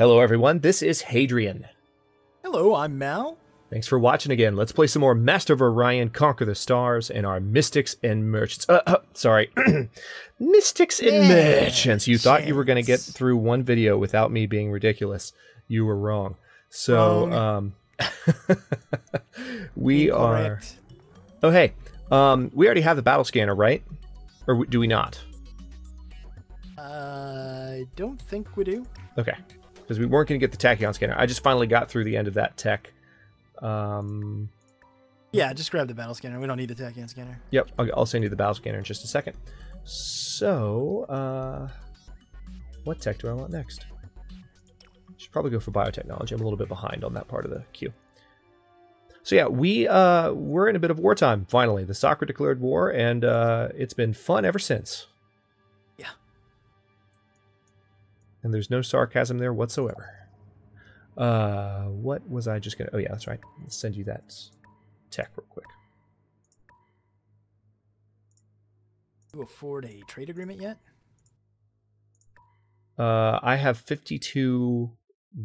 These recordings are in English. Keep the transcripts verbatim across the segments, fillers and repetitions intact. Hello, everyone. This is Hadrian. Hello, I'm Mal. Thanks for watching again. Let's play some more Master of Orion, Conquer the Stars, and our Mystics and Merchants. Uh, uh, sorry. Mystics and Merchants. You thought you were going to get through one video without me being ridiculous. You were wrong. So, wrong. um... we Incorrect. are... Oh, hey. Um, we already have the Battle Scanner, right? Or do we not? Uh, I don't think we do. Okay. Because we weren't going to get the Tachyon Scanner. I just finally got through the end of that tech. Um, yeah, just grab the Battle Scanner. We don't need the Tachyon Scanner. Yep, I'll, I'll send you the Battle Scanner in just a second. So, uh, what tech do I want next? Should probably go for Biotechnology. I'm a little bit behind on that part of the queue. So yeah, we, uh, we're in a bit of wartime, finally. The Sakkra declared war, and uh, it's been fun ever since. And there's no sarcasm there whatsoever. Uh, what was I just gonna... Oh, yeah, that's right. Let's send you that tech real quick. You afford a trade agreement yet? Uh, I have fifty-two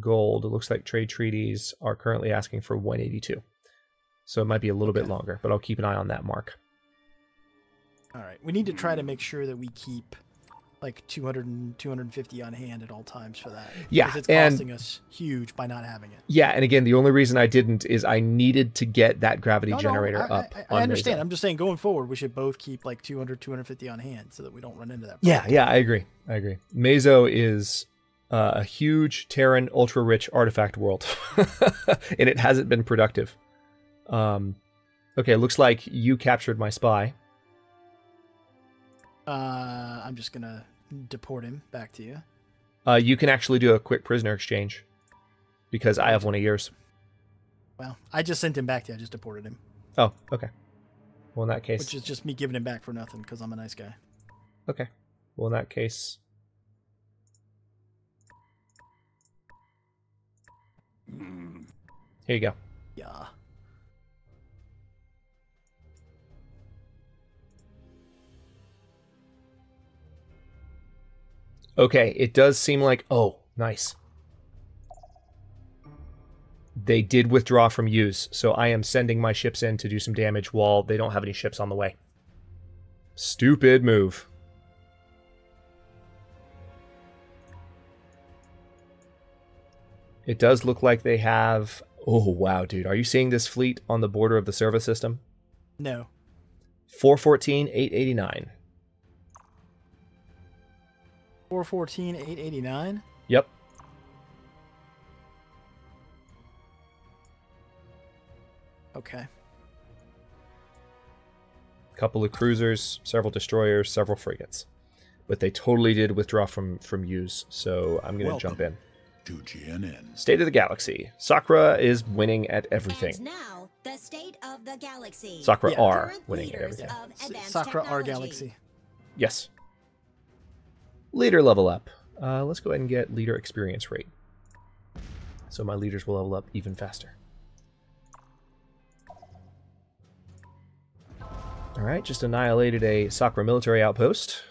gold. It looks like trade treaties are currently asking for one eighty-two. So it might be a little okay. bit longer, but I'll keep an eye on that mark. All right. We need to try to make sure that we keep... like two hundred and two hundred fifty on hand at all times for that. Yeah. Because it's costing and, us huge by not having it. Yeah. And again, the only reason I didn't is I needed to get that gravity no, generator no, I, up. I, I, on I understand. Mesa. I'm just saying going forward, we should both keep like two hundred, two hundred fifty on hand so that we don't run into that problem. Yeah. Yeah. I agree. I agree. Mezo is uh, a huge Terran ultra rich artifact world and it hasn't been productive. Um, okay. Looks like you captured my spy. Uh, I'm just gonna deport him back to you. Uh, you can actually do a quick prisoner exchange because I have one of yours. Well, I just sent him back to you. I just deported him. Oh, okay. Well, in that case... Which is just me giving him back for nothing because I'm a nice guy. Okay. Well, in that case... Here you go. Yeah. Okay, it does seem like... Oh, nice. They did withdraw from use, so I am sending my ships in to do some damage while they don't have any ships on the way. Stupid move. It does look like they have... Oh, wow, dude. Are you seeing this fleet on the border of the Serva system? No. four fourteen, eight eighty-nine. four fourteen, eight eighty-nine? Yep. Okay. Couple of cruisers, several destroyers, several frigates. But they totally did withdraw from, from use, so I'm going to jump in. To G N N. State of the Galaxy. Sakkra is winning at everything. And now, the state of the galaxy. Sakkra yeah. are winning at everything. Sakkra are galaxy. Yes. Leader level up. Uh, let's go ahead and get leader experience rate. So my leaders will level up even faster. All right, just annihilated a Sakkra military outpost.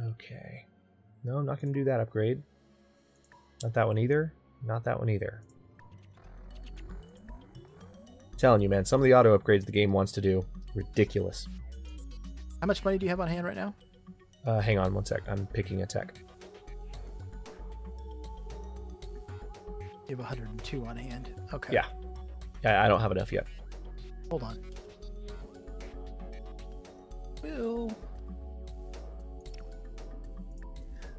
Okay. No, I'm not going to do that upgrade. Not that one either. Not that one either. I'm telling you, man, some of the auto upgrades the game wants to do. Ridiculous. How much money do you have on hand right now? Uh, hang on one sec. I'm picking a tech. You have one hundred and two on hand. Okay. Yeah. Yeah, I don't have enough yet. Hold on. Will.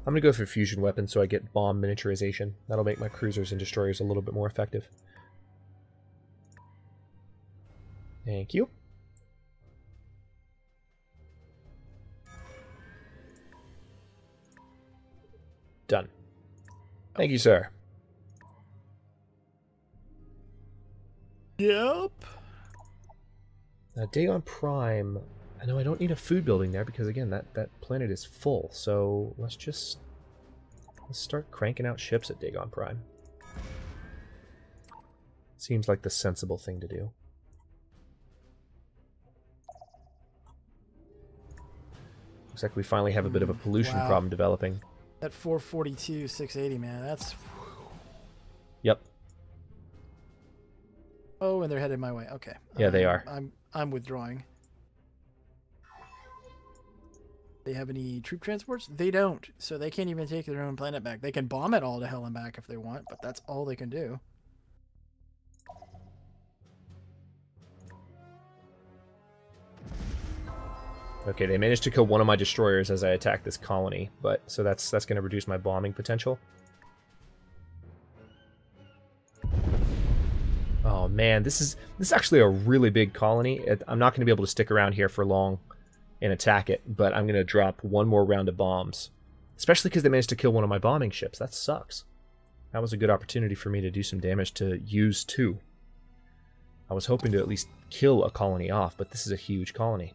I'm going to go for fusion weapons so I get bomb miniaturization. That'll make my cruisers and destroyers a little bit more effective. Thank you. Done. Thank you, sir. Yep. Now, Dagon Prime. I know I don't need a food building there because, again, that, that planet is full. So let's just let's start cranking out ships at Dagon Prime. Seems like the sensible thing to do. Looks like we finally have a bit of a pollution wow. problem developing. That four forty-two, six eighty, man, that's... Yep. Oh, and they're headed my way. Okay. Yeah, I'm, they are. I'm I'm withdrawing. They have any troop transports? They don't, so they can't even take their own planet back. They can bomb it all to hell and back if they want, but that's all they can do. Okay, they managed to kill one of my destroyers as I attack this colony, but so that's that's going to reduce my bombing potential. Oh man, this is this is actually a really big colony. I'm not going to be able to stick around here for long and attack it, but I'm going to drop one more round of bombs, especially because they managed to kill one of my bombing ships. That sucks. That was a good opportunity for me to do some damage to use two. I was hoping to at least kill a colony off, but this is a huge colony.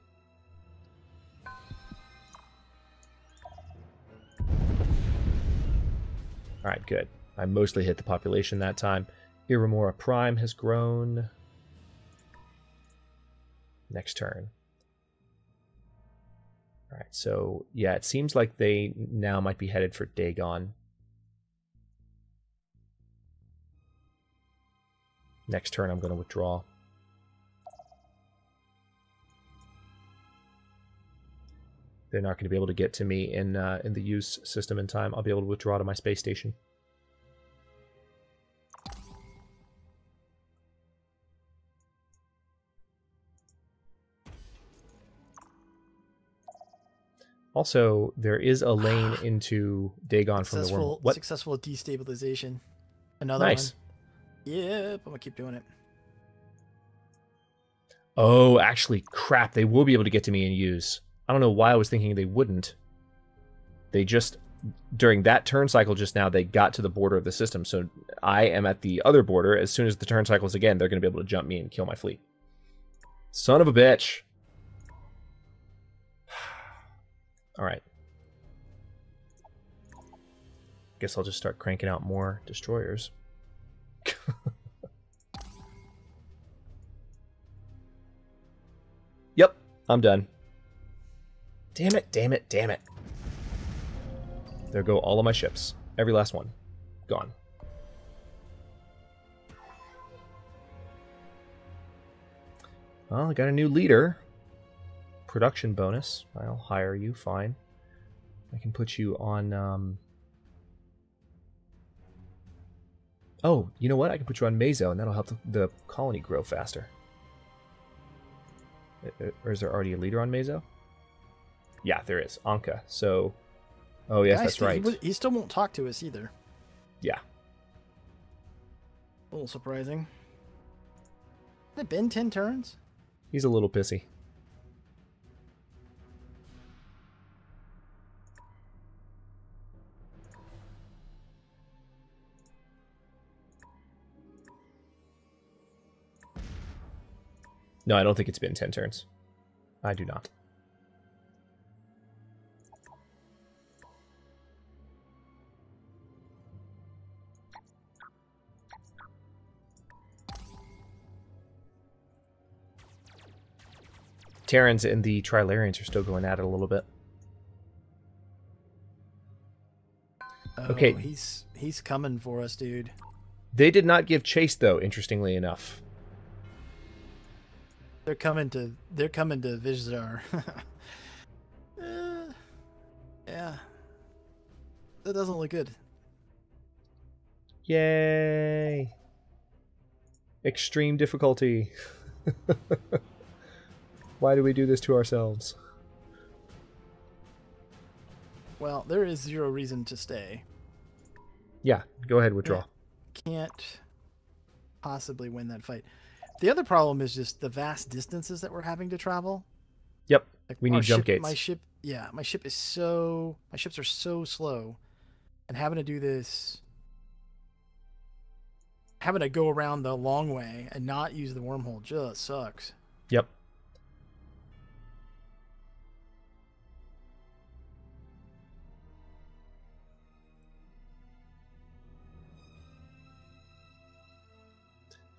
All right, good. I mostly hit the population that time. Iramora Prime has grown. Next turn. All right, so yeah, it seems like they now might be headed for Dagon. Next turn, I'm going to withdraw. They're not going to be able to get to me in uh, in the use system in time. I'll be able to withdraw to my space station. Also, there is a lane into Dagon from the world. What? Successful destabilization. Another nice. one. Yep, I'm going to keep doing it. Oh, actually, crap. They will be able to get to me in use. I don't know why I was thinking they wouldn't. They just, during that turn cycle just now, they got to the border of the system. So I am at the other border. As soon as the turn cycles again, they're going to be able to jump me and kill my fleet. Son of a bitch. All right. Guess I'll just start cranking out more destroyers. Yep, I'm done. Damn it, damn it, damn it. There go all of my ships. Every last one. Gone. Well, I got a new leader. Production bonus. I'll hire you, fine. I can put you on... Um... Oh, you know what? I can put you on Meso, and that'll help the, the colony grow faster. Or is there already a leader on Meso? Yeah, there is. Anka. So, oh, yes, that's right. He still won't talk to us either. Yeah. A little surprising. Has it been ten turns? He's a little pissy. No, I don't think it's been ten turns. I do not. Terrans and the Trilarians are still going at it a little bit. Oh, okay, he's he's coming for us, dude. They did not give chase, though. Interestingly enough, they're coming to they're coming to Vizdhar. uh, yeah, that doesn't look good. Yay! Extreme difficulty. Why do we do this to ourselves? Well, there is zero reason to stay. Yeah, go ahead, withdraw. Can't possibly win that fight. The other problem is just the vast distances that we're having to travel. Yep, like we need jump gates. My ship, yeah, my ship is so, my ships are so slow, and having to do this, having to go around the long way and not use the wormhole just sucks. Yep.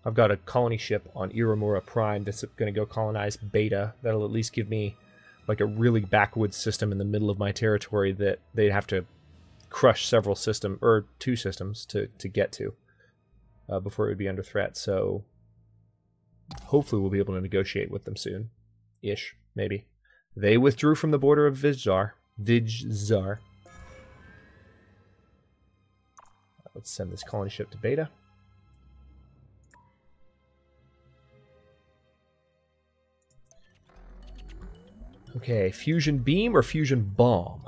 I've got a colony ship on Iramora Prime that's going to go colonize Beta. That'll at least give me like a really backwoods system in the middle of my territory that they'd have to crush several system or two systems to, to get to uh, before it would be under threat. So hopefully we'll be able to negotiate with them soon. Ish, maybe. They withdrew from the border of Vizdhar. Vizdhar. Let's send this colony ship to Beta. Okay, fusion beam or fusion bomb?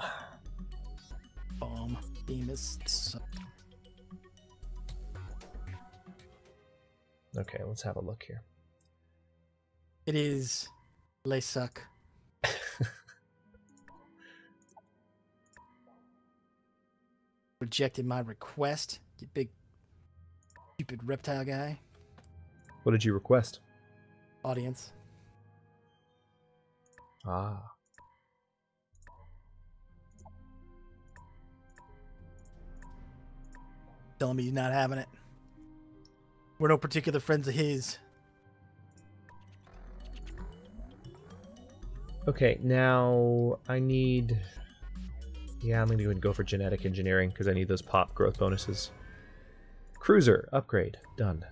Bomb. Beam is... Okay, let's have a look here. It is... They suck. Rejected my request, you big stupid reptile guy. What did you request? Audience. Ah. Telling me he's not having it. We're no particular friends of his. Okay, now I need... Yeah, I'm going to go for genetic engineering because I need those pop growth bonuses. Cruiser, upgrade, done.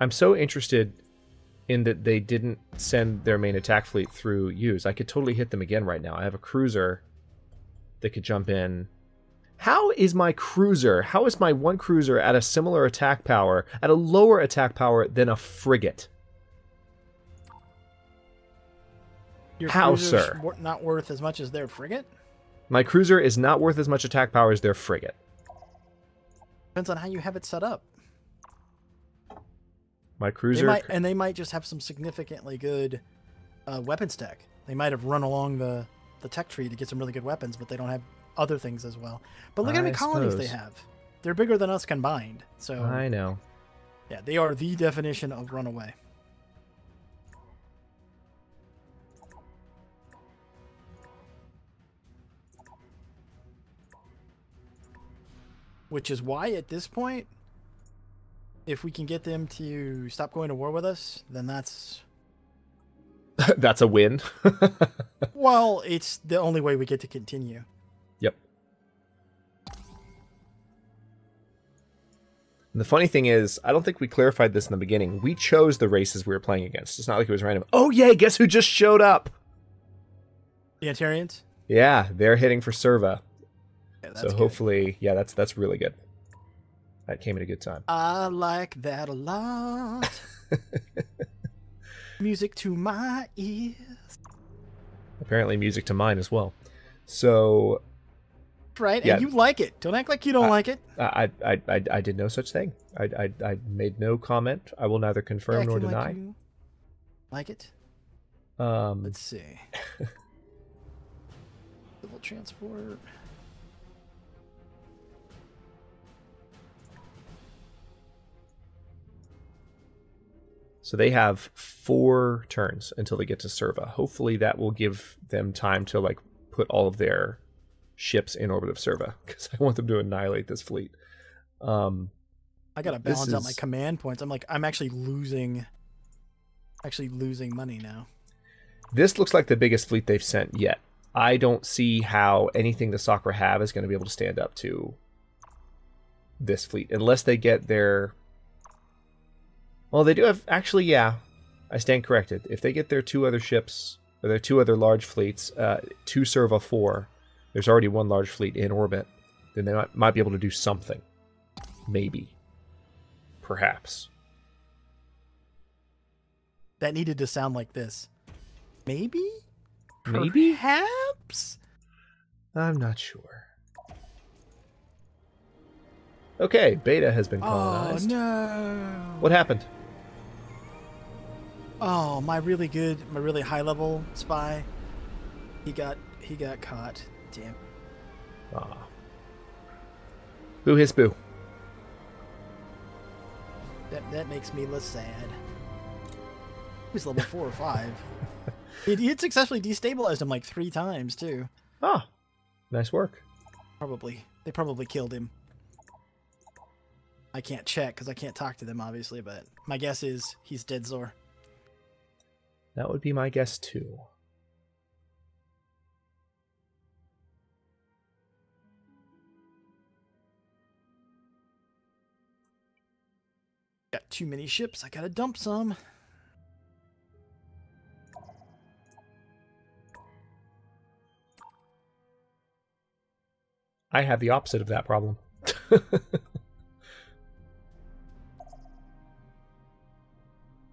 I'm so interested in that they didn't send their main attack fleet through use. I could totally hit them again right now. I have a cruiser that could jump in. How is my cruiser, how is my one cruiser at a similar attack power, at a lower attack power than a frigate? Your How, sir? Not worth as much as their frigate? My cruiser is not worth as much attack power as their frigate. Depends on how you have it set up. My cruiser... They might, and they might just have some significantly good uh, weapons tech. They might have run along the, the tech tree to get some really good weapons, but they don't have other things as well. But look I at how many suppose. colonies they have. They're bigger than us combined. So I know. Yeah, they are the definition of runaway. Which is why, at this point, if we can get them to stop going to war with us, then that's... that's a win. Well, it's the only way we get to continue. Yep. And the funny thing is, I don't think we clarified this in the beginning. We chose the races we were playing against. It's not like it was random. Oh, yay, guess who just showed up? The Antarians? Yeah, they're hitting for Serva. Yeah, so good. Hopefully, yeah, that's that's really good. That came at a good time. I like that a lot. Music to my ears. Apparently music to mine as well. So right, yeah. And you like it. Don't act like you don't I, like it. I, I I I did no such thing. I I I made no comment. I will neither confirm Acting nor deny. Like, you like it? Um Let's see. Civil transport. So they have four turns until they get to Serva. Hopefully that will give them time to like put all of their ships in orbit of Serva, because I want them to annihilate this fleet. Um, I gotta balance is... out my command points. I'm like I'm actually losing, actually losing money now. This looks like the biggest fleet they've sent yet. I don't see how anything the Sakkra have is going to be able to stand up to this fleet unless they get their... Well, they do have... Actually, yeah. I stand corrected. If they get their two other ships, or their two other large fleets, uh, to Serva four, there's already one large fleet in orbit, then they might, might be able to do something. Maybe. Perhaps. That needed to sound like this. Maybe? Maybe? Perhaps? I'm not sure. Okay, Beta has been colonized. Oh, no. What happened? Oh, my really good, my really high-level spy. He got, he got caught. Damn. Ah. Boo hiss boo. That that makes me less sad. He's level four or five. He had successfully destabilized him like three times too. Ah, nice work. Probably they probably killed him. I can't check because I can't talk to them, obviously. But my guess is he's dead, Zor. That would be my guess too. Got too many ships, I gotta dump some. I have the opposite of that problem.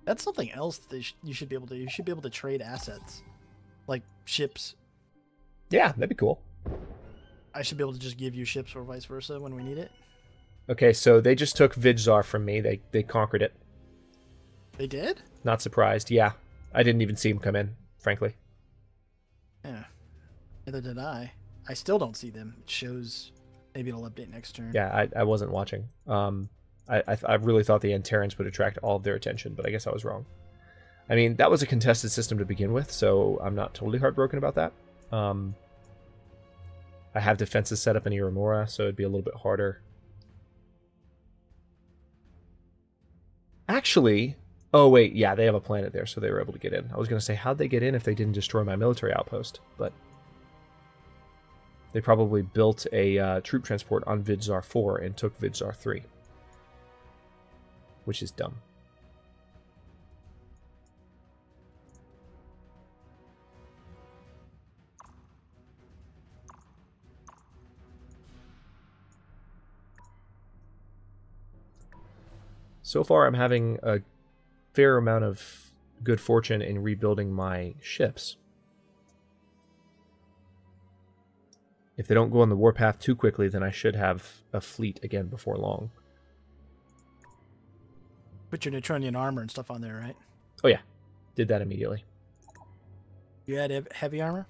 That's something else that sh you should be able to do. You should be able to trade assets, like ships. Yeah, that'd be cool. I should be able to just give you ships or vice versa when we need it. Okay, so they just took Vizdhar from me. They they conquered it. They did? Not surprised. Yeah, I didn't even see them come in, frankly. Yeah, neither did I. I still don't see them. It shows. Maybe it'll update next turn. Yeah, I, I wasn't watching. Um, I, I I really thought the Antarans would attract all of their attention, but I guess I was wrong. I mean, that was a contested system to begin with, so I'm not totally heartbroken about that. Um, I have defenses set up in Iramora, so it'd be a little bit harder. Actually, oh wait, yeah, they have a planet there, so they were able to get in. I was going to say, how'd they get in if they didn't destroy my military outpost? But they probably built a uh, troop transport on Vidzar four and took Vidzar three. Which is dumb. So far, I'm having a fair amount of good fortune in rebuilding my ships. If they don't go on the warpath too quickly, then I should have a fleet again before long. Put your Neutronian armor and stuff on there, right? Oh, yeah. Did that immediately. You had heavy armor?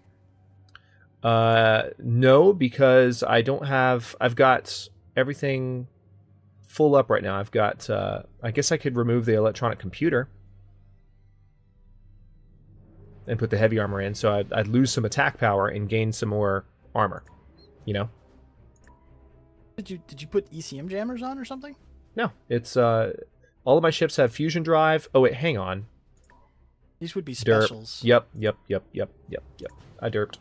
Uh, no, because I don't have... I've got everything... full up right now. I've got, uh, I guess I could remove the electronic computer and put the heavy armor in, so I'd, I'd lose some attack power and gain some more armor, you know? Did you, did you put E C M jammers on or something? No, it's, uh, all of my ships have fusion drive. Oh, wait, hang on. These would be specials. Derp. Yep, yep, yep, yep, yep, yep. I derped.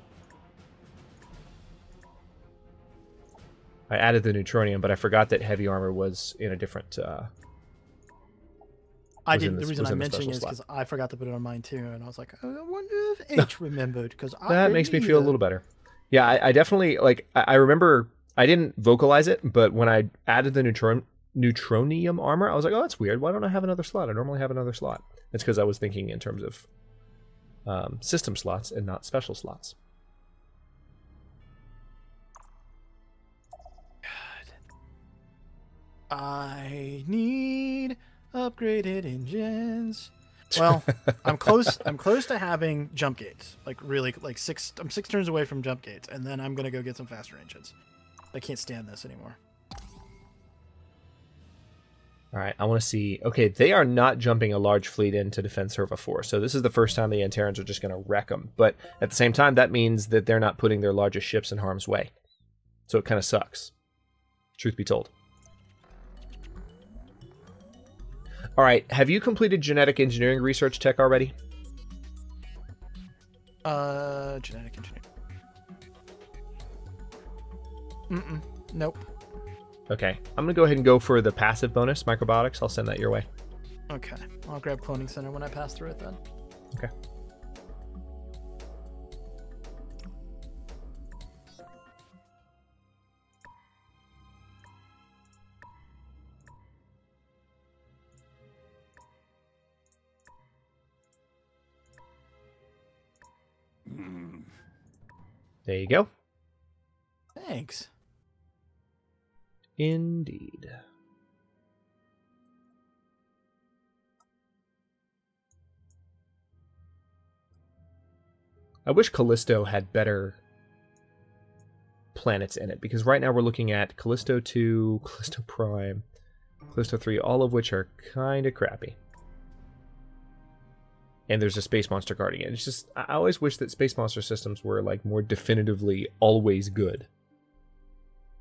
I added the Neutronium, but I forgot that heavy armor was in a different. Uh, I didn't. The, the reason I'm mentioning is because I forgot to put it on mine too, and I was like, oh, I wonder if H remembered because I. That makes me feel a little better. Yeah, I, I definitely like. I, I remember I didn't vocalize it, but when I added the neutron, Neutronium armor, I was like, oh, that's weird. Why don't I have another slot? I normally have another slot. It's because I was thinking in terms of um, system slots and not special slots. I need upgraded engines. Well, I'm close. I'm close to having jump gates. Like really, like six. I'm six turns away from jump gates, and then I'm gonna go get some faster engines. I can't stand this anymore. All right, I want to see. Okay, they are not jumping a large fleet in to defend Serva four. So this is the first time the Antarans are just gonna wreck them. But at the same time, that means that they're not putting their largest ships in harm's way. So it kind of sucks. Truth be told. All right, have you completed genetic engineering research tech already? Uh, genetic engineering. Mm-mm, nope. Okay, I'm going to go ahead and go for the passive bonus, Microbotics. I'll send that your way. Okay, I'll grab Cloning Center when I pass through it then. Okay. There you go. Thanks. Indeed. I wish Callisto had better planets in it, because right now we're looking at Callisto two, Callisto Prime, Callisto three, all of which are kind of crappy. And there's a Space Monster Guardian. It's just, I always wish that Space Monster systems were, like, more definitively always good.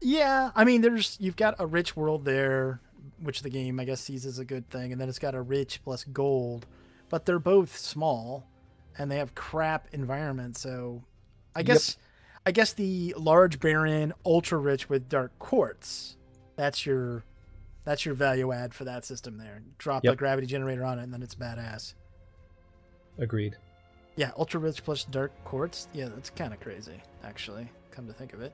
Yeah, I mean, there's, you've got a rich world there, which the game, I guess, sees as a good thing, and then it's got a rich plus gold, but they're both small, and they have crap environments. So I guess, yep. I guess the large Baron ultra rich with dark quartz, that's your, that's your value add for that system there. Drop yep. the gravity generator on it and then it's badass. Agreed. Yeah. Ultra rich plus dark quartz. Yeah. That's kind of crazy actually, come to think of it.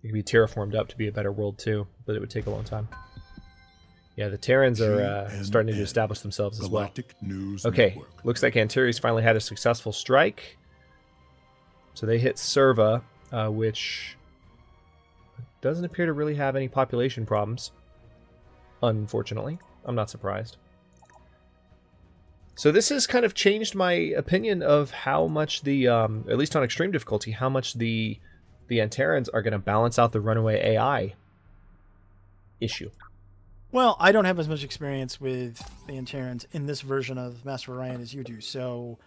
It could be terraformed up to be a better world too, but it would take a long time. Yeah, the Terrans are uh, starting to establish themselves as well. News okay, Network. Looks like Antares finally had a successful strike. So they hit Serva, uh, which doesn't appear to really have any population problems. Unfortunately, I'm not surprised. So this has kind of changed my opinion of how much the, um, at least on extreme difficulty, how much the the Antarans are going to balance out the runaway A I issue. Well, I don't have as much experience with the Antarans in this version of Master of Orion as you do. So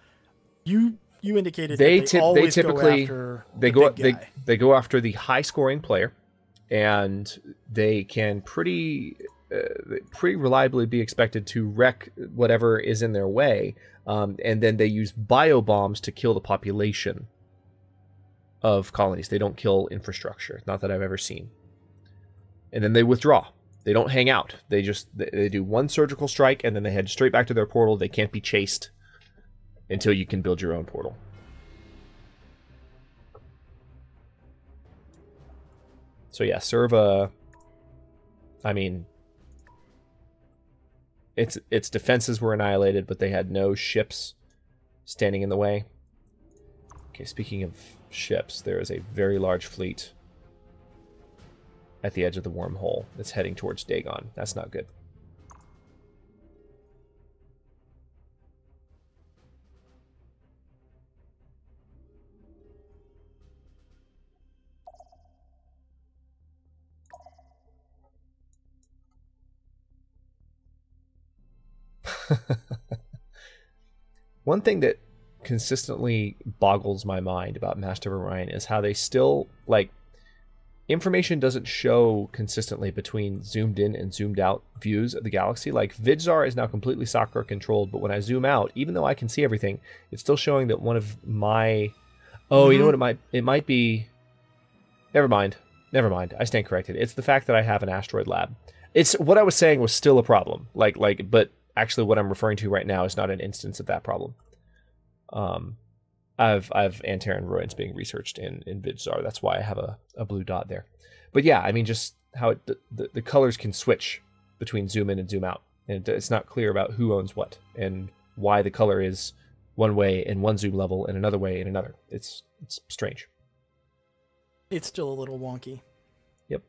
you you indicated they, that they, tip, they typically go after they the go they guy. they go after the high scoring player, and they can pretty uh, pretty reliably be expected to wreck whatever is in their way, um, and then they use bio bombs to kill the population of colonies. They don't kill infrastructure, not that I've ever seen. And then they withdraw. They don't hang out. They just they, they do one surgical strike and then they head straight back to their portal. They can't be chased until you can build your own portal. So yeah, Serva. I mean, its its defenses were annihilated, but they had no ships standing in the way. Okay, speaking of ships, there is a very large fleet at the edge of the wormhole that's heading towards Dagon. That's not good. One thing that consistently boggles my mind about Master of Orion is how they still, like, information doesn't show consistently between zoomed in and zoomed out views of the galaxy. Like, Vizdhar is now completely Sakkra controlled, but when I zoom out, even though I can see everything, it's still showing that one of my... Oh, mm-hmm. You know what it might... It might be... Never mind. Never mind. I stand corrected. It's the fact that I have an asteroid lab. It's... What I was saying was still a problem. Like, like, but actually what I'm referring to right now is not an instance of that problem. Um, I've I've Antaran ruins being researched in in Vidzar. That's why I have a, a blue dot there. But yeah, I mean, just how it, the the colors can switch between zoom in and zoom out, and it's not clear about who owns what and why the color is one way in one zoom level and another way in another. It's it's strange. It's still a little wonky. Yep.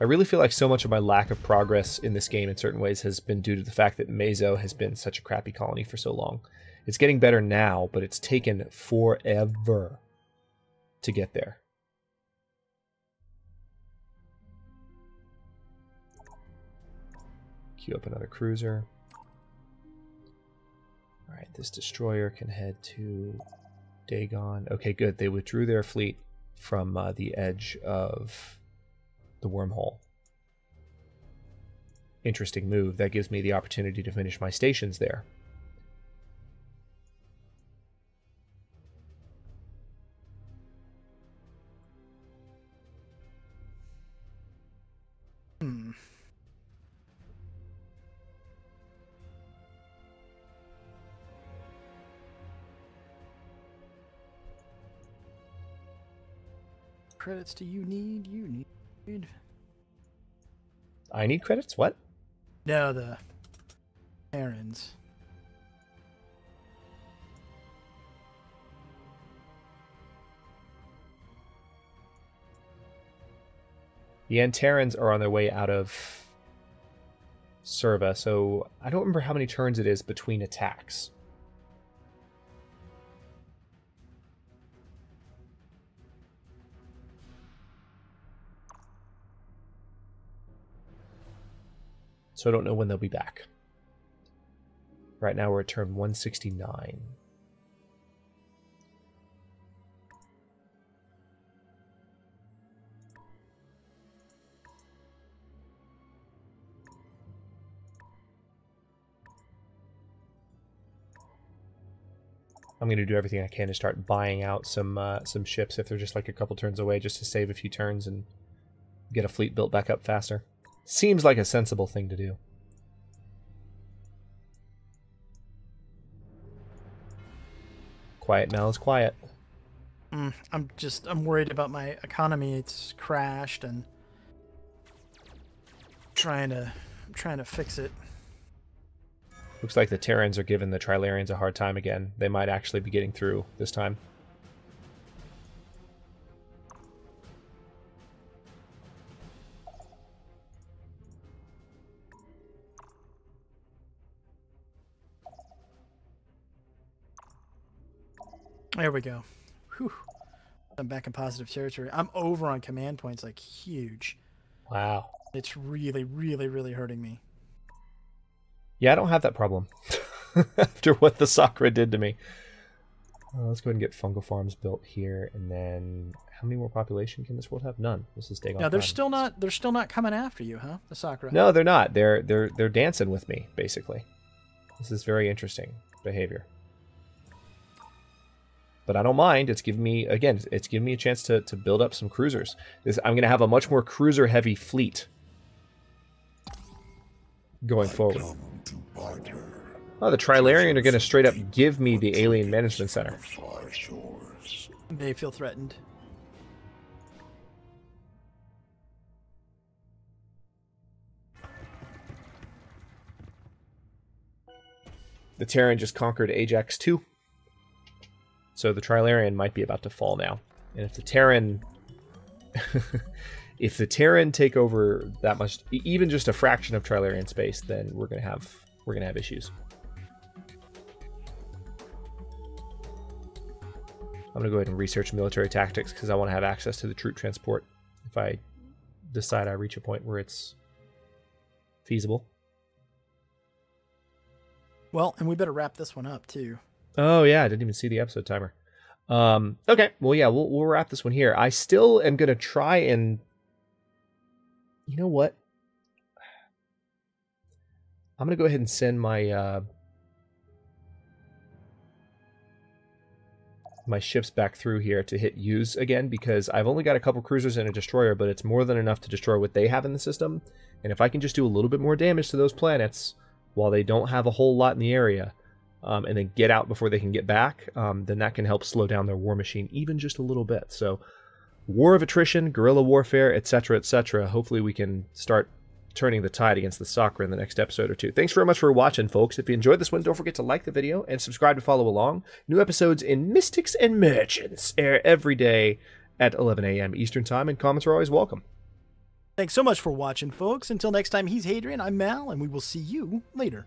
I really feel like so much of my lack of progress in this game in certain ways has been due to the fact that Mezo has been such a crappy colony for so long. It's getting better now, but it's taken forever to get there. Queue up another cruiser. All right, this destroyer can head to Dagon. Okay, good. They withdrew their fleet from uh, the edge of the wormhole. Interesting move. That gives me the opportunity to finish my stations there. Hmm. Credits do you need? You need. I need credits? What? No, the errands. The Antarans are on their way out of Serva, so I don't remember how many turns it is between attacks. So I don't know when they'll be back. Right now we're at turn one sixty-nine. I'm going to do everything I can to start buying out some uh, some ships if they're just like a couple turns away, just to save a few turns and get a fleet built back up faster. Seems like a sensible thing to do. Quiet now is quiet. Mm, I'm just, I'm worried about my economy. It's crashed and trying to, trying to fix it. Looks like the Terrans are giving the Trilarians a hard time again. They might actually be getting through this time. There we go. Whew. I'm back in positive territory. I'm over on command points, like huge. Wow. It's really, really, really hurting me. Yeah, I don't have that problem after what the Sakkra did to me. Uh, let's go ahead and get fungal farms built here, and then how many more population can this world have? None. This is Dagon Prime. No, they're still not. They're still not coming after you, huh? The Sakkra. No, they're not. They're they're they're dancing with me, basically. This is very interesting behavior. But I don't mind. It's giving me, again, it's giving me a chance to, to build up some cruisers. This, I'm going to have a much more cruiser-heavy fleet going forward. Oh, the Trilarian are going to straight up give me the Alien Management Center. They feel threatened. The Terran just conquered Ajax too. So the Trilarian might be about to fall now. And if the Terran... if the Terran take over that much, even just a fraction of Trilarian space, then we're going to have we're going to have issues. I'm going to go ahead and research military tactics because I want to have access to the troop transport if I decide I reach a point where it's feasible. Well, and we better wrap this one up too. Oh, yeah, I didn't even see the episode timer. Um, okay, well, yeah, we'll, we'll wrap this one here. I still am going to try and... You know what? I'm going to go ahead and send my... Uh, my ships back through here to hit use again, because I've only got a couple cruisers and a destroyer, but it's more than enough to destroy what they have in the system. And if I can just do a little bit more damage to those planets while they don't have a whole lot in the area... Um, and then get out before they can get back, um, then that can help slow down their war machine even just a little bit. So war of attrition, guerrilla warfare, et cetera, et cetera. Hopefully we can start turning the tide against the Sakkra in the next episode or two. Thanks very much for watching, folks. If you enjoyed this one, don't forget to like the video and subscribe to follow along. New episodes in Mystics and Merchants air every day at eleven A M Eastern Time, and comments are always welcome. Thanks so much for watching, folks. Until next time, he's Hadrian, I'm Mal, and we will see you later.